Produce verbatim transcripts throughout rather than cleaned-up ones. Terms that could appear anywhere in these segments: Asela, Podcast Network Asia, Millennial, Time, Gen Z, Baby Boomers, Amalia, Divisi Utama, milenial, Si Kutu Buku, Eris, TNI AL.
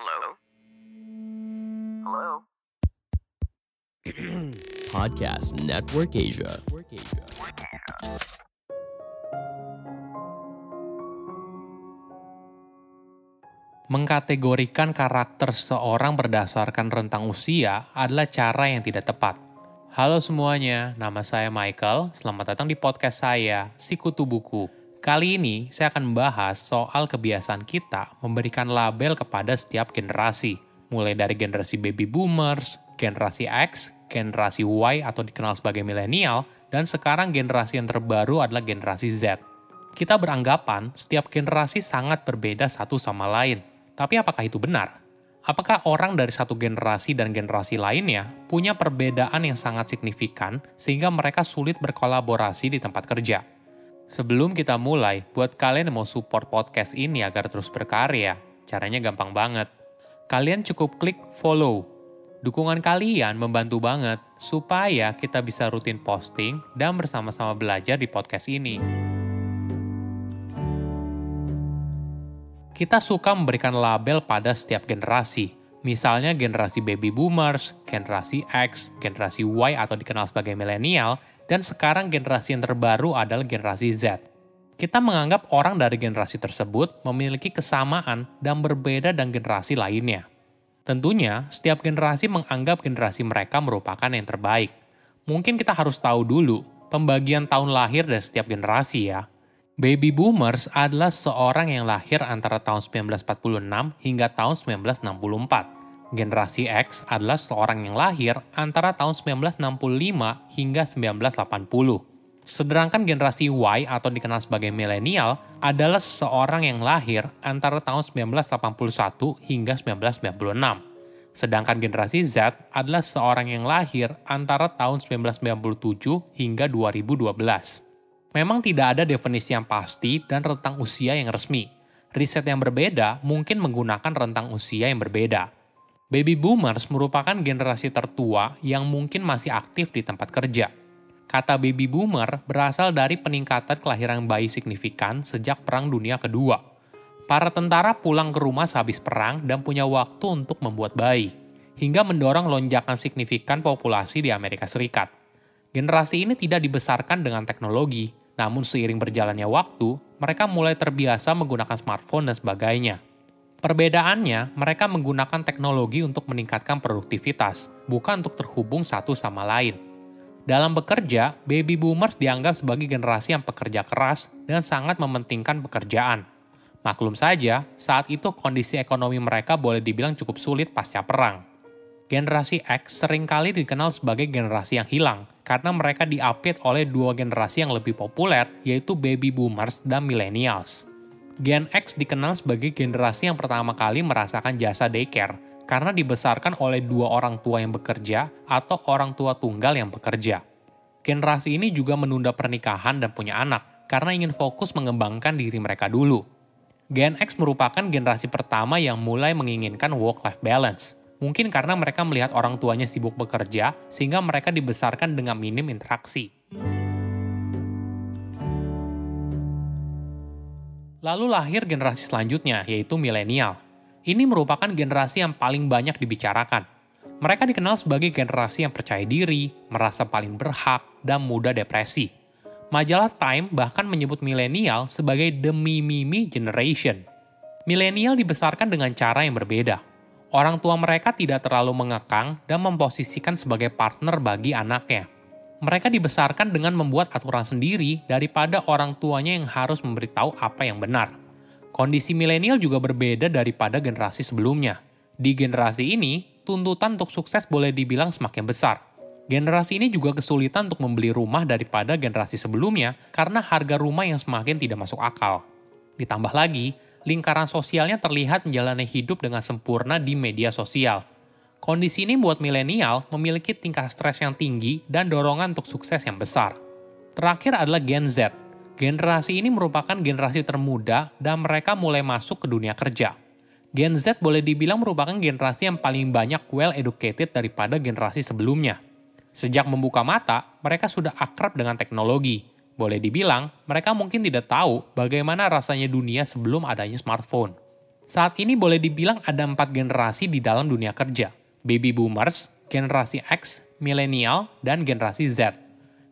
Hello? Hello? Podcast Network Asia. Mengkategorikan karakter seseorang berdasarkan rentang usia adalah cara yang tidak tepat. Halo semuanya, nama saya Michael. Selamat datang di podcast saya, Si Kutu Buku. Kali ini, saya akan membahas soal kebiasaan kita memberikan label kepada setiap generasi. Mulai dari generasi Baby Boomers, generasi X, generasi Y atau dikenal sebagai milenial, dan sekarang generasi yang terbaru adalah generasi Z. Kita beranggapan setiap generasi sangat berbeda satu sama lain. Tapi apakah itu benar? Apakah orang dari satu generasi dan generasi lainnya punya perbedaan yang sangat signifikan sehingga mereka sulit berkolaborasi di tempat kerja? Sebelum kita mulai, buat kalian yang mau support podcast ini agar terus berkarya, caranya gampang banget. Kalian cukup klik follow. Dukungan kalian membantu banget supaya kita bisa rutin posting dan bersama-sama belajar di podcast ini. Kita suka memberikan label pada setiap generasi. Misalnya generasi Baby Boomers, generasi X, generasi Y atau dikenal sebagai milenial, dan sekarang generasi yang terbaru adalah generasi Z. Kita menganggap orang dari generasi tersebut memiliki kesamaan dan berbeda dengan generasi lainnya. Tentunya, setiap generasi menganggap generasi mereka merupakan yang terbaik. Mungkin kita harus tahu dulu pembagian tahun lahir dari setiap generasi ya. Baby Boomers adalah seorang yang lahir antara tahun seribu sembilan ratus empat puluh enam hingga tahun seribu sembilan ratus enam puluh empat. Generasi X adalah seorang yang lahir antara tahun seribu sembilan ratus enam puluh lima hingga seribu sembilan ratus delapan puluh. Sedangkan generasi Y atau dikenal sebagai milenial adalah seseorang yang lahir antara tahun seribu sembilan ratus delapan puluh satu hingga seribu sembilan ratus sembilan puluh enam. Sedangkan generasi Z adalah seorang yang lahir antara tahun seribu sembilan ratus sembilan puluh tujuh hingga dua ribu dua belas. Memang tidak ada definisi yang pasti dan rentang usia yang resmi. Riset yang berbeda mungkin menggunakan rentang usia yang berbeda. Baby Boomers merupakan generasi tertua yang mungkin masih aktif di tempat kerja. Kata Baby Boomer berasal dari peningkatan kelahiran bayi signifikan sejak Perang Dunia Kedua. Para tentara pulang ke rumah sehabis perang dan punya waktu untuk membuat bayi, hingga mendorong lonjakan signifikan populasi di Amerika Serikat. Generasi ini tidak dibesarkan dengan teknologi, namun seiring berjalannya waktu, mereka mulai terbiasa menggunakan smartphone dan sebagainya. Perbedaannya, mereka menggunakan teknologi untuk meningkatkan produktivitas, bukan untuk terhubung satu sama lain. Dalam bekerja, Baby Boomers dianggap sebagai generasi yang pekerja keras dan sangat mementingkan pekerjaan. Maklum saja, saat itu kondisi ekonomi mereka boleh dibilang cukup sulit pasca perang. Generasi X seringkali dikenal sebagai generasi yang hilang, karena mereka diapit oleh dua generasi yang lebih populer, yaitu Baby Boomers dan Millennials. Gen X dikenal sebagai generasi yang pertama kali merasakan jasa daycare karena dibesarkan oleh dua orang tua yang bekerja atau orang tua tunggal yang bekerja. Generasi ini juga menunda pernikahan dan punya anak karena ingin fokus mengembangkan diri mereka dulu. Gen X merupakan generasi pertama yang mulai menginginkan work-life balance. Mungkin karena mereka melihat orang tuanya sibuk bekerja sehingga mereka dibesarkan dengan minim interaksi. Lalu lahir generasi selanjutnya, yaitu milenial. Ini merupakan generasi yang paling banyak dibicarakan. Mereka dikenal sebagai generasi yang percaya diri, merasa paling berhak, dan mudah depresi. Majalah Time bahkan menyebut milenial sebagai the mimimi generation. Milenial dibesarkan dengan cara yang berbeda. Orang tua mereka tidak terlalu mengekang dan memposisikan sebagai partner bagi anaknya. Mereka dibesarkan dengan membuat aturan sendiri daripada orang tuanya yang harus memberitahu apa yang benar. Kondisi milenial juga berbeda daripada generasi sebelumnya. Di generasi ini, tuntutan untuk sukses boleh dibilang semakin besar. Generasi ini juga kesulitan untuk membeli rumah daripada generasi sebelumnya karena harga rumah yang semakin tidak masuk akal. Ditambah lagi, lingkaran sosialnya terlihat menjalani hidup dengan sempurna di media sosial. Kondisi ini membuat milenial memiliki tingkat stres yang tinggi dan dorongan untuk sukses yang besar. Terakhir adalah Gen Z. Generasi ini merupakan generasi termuda dan mereka mulai masuk ke dunia kerja. Gen Z boleh dibilang merupakan generasi yang paling banyak well-educated daripada generasi sebelumnya. Sejak membuka mata, mereka sudah akrab dengan teknologi. Boleh dibilang, mereka mungkin tidak tahu bagaimana rasanya dunia sebelum adanya smartphone. Saat ini boleh dibilang ada empat generasi di dalam dunia kerja. Baby Boomers, Generasi X, Milenial, dan Generasi Z.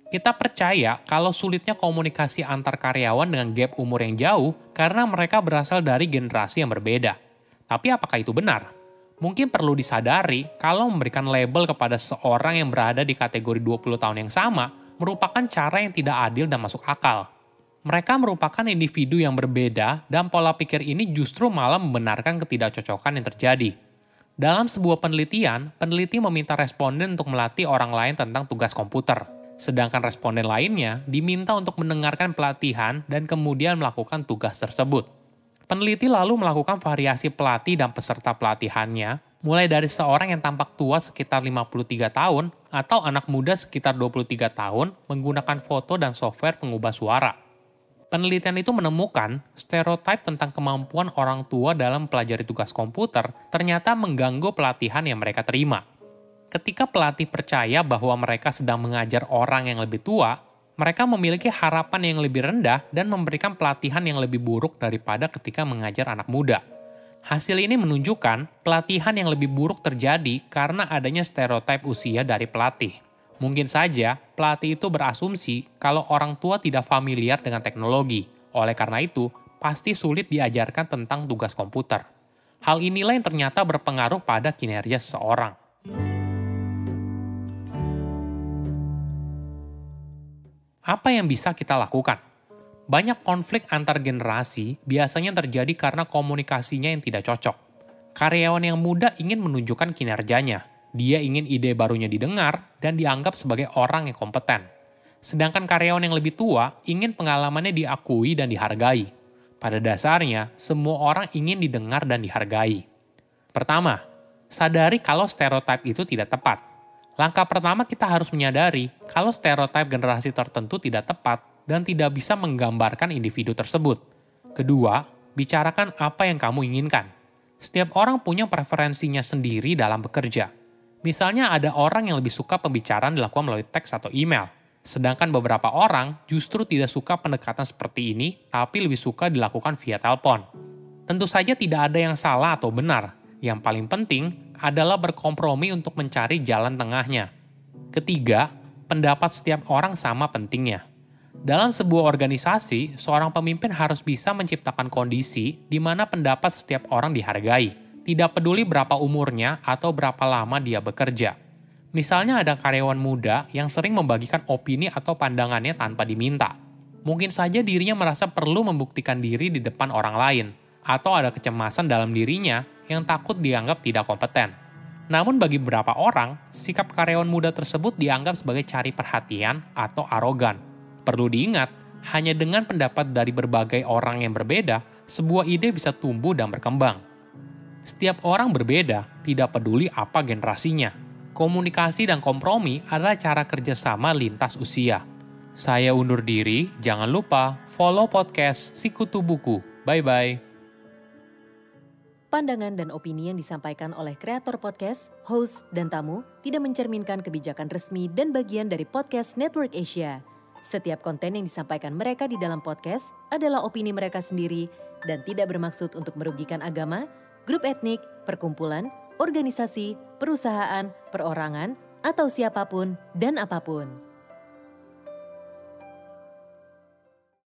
Kita percaya kalau sulitnya komunikasi antar karyawan dengan gap umur yang jauh karena mereka berasal dari generasi yang berbeda. Tapi apakah itu benar? Mungkin perlu disadari kalau memberikan label kepada seorang yang berada di kategori dua puluh tahun yang sama merupakan cara yang tidak adil dan masuk akal. Mereka merupakan individu yang berbeda dan pola pikir ini justru malah membenarkan ketidakcocokan yang terjadi. Dalam sebuah penelitian, peneliti meminta responden untuk melatih orang lain tentang tugas komputer. Sedangkan responden lainnya diminta untuk mendengarkan pelatihan dan kemudian melakukan tugas tersebut. Peneliti lalu melakukan variasi pelatih dan peserta pelatihannya, mulai dari seorang yang tampak tua sekitar lima puluh tiga tahun atau anak muda sekitar dua puluh tiga tahun menggunakan foto dan software pengubah suara. Penelitian itu menemukan stereotip tentang kemampuan orang tua dalam mempelajari tugas komputer ternyata mengganggu pelatihan yang mereka terima. Ketika pelatih percaya bahwa mereka sedang mengajar orang yang lebih tua, mereka memiliki harapan yang lebih rendah dan memberikan pelatihan yang lebih buruk daripada ketika mengajar anak muda. Hasil ini menunjukkan pelatihan yang lebih buruk terjadi karena adanya stereotip usia dari pelatih. Mungkin saja, pelatih itu berasumsi kalau orang tua tidak familiar dengan teknologi. Oleh karena itu, pasti sulit diajarkan tentang tugas komputer. Hal inilah yang ternyata berpengaruh pada kinerja seseorang. Apa yang bisa kita lakukan? Banyak konflik antar generasi biasanya terjadi karena komunikasinya yang tidak cocok. Karyawan yang muda ingin menunjukkan kinerjanya. Dia ingin ide barunya didengar dan dianggap sebagai orang yang kompeten. Sedangkan karyawan yang lebih tua ingin pengalamannya diakui dan dihargai. Pada dasarnya, semua orang ingin didengar dan dihargai. Pertama, sadari kalau stereotip itu tidak tepat. Langkah pertama kita harus menyadari kalau stereotip generasi tertentu tidak tepat dan tidak bisa menggambarkan individu tersebut. Kedua, bicarakan apa yang kamu inginkan. Setiap orang punya preferensinya sendiri dalam bekerja. Misalnya ada orang yang lebih suka pembicaraan dilakukan melalui teks atau email. Sedangkan beberapa orang justru tidak suka pendekatan seperti ini, tapi lebih suka dilakukan via telepon. Tentu saja tidak ada yang salah atau benar. Yang paling penting adalah berkompromi untuk mencari jalan tengahnya. Ketiga, pendapat setiap orang sama pentingnya. Dalam sebuah organisasi, seorang pemimpin harus bisa menciptakan kondisi di mana pendapat setiap orang dihargai. Tidak peduli berapa umurnya atau berapa lama dia bekerja. Misalnya ada karyawan muda yang sering membagikan opini atau pandangannya tanpa diminta. Mungkin saja dirinya merasa perlu membuktikan diri di depan orang lain, atau ada kecemasan dalam dirinya yang takut dianggap tidak kompeten. Namun bagi beberapa orang, sikap karyawan muda tersebut dianggap sebagai cari perhatian atau arogan. Perlu diingat, hanya dengan pendapat dari berbagai orang yang berbeda, sebuah ide bisa tumbuh dan berkembang. Setiap orang berbeda, tidak peduli apa generasinya. Komunikasi dan kompromi adalah cara kerjasama lintas usia. Saya undur diri, jangan lupa follow podcast Si Kutu Buku. Bye-bye. Pandangan dan opini yang disampaikan oleh kreator podcast, host, dan tamu tidak mencerminkan kebijakan resmi dan bagian dari Podcast Network Asia. Setiap konten yang disampaikan mereka di dalam podcast adalah opini mereka sendiri dan tidak bermaksud untuk merugikan agama, grup etnik, perkumpulan, organisasi, perusahaan, perorangan, atau siapapun dan apapun.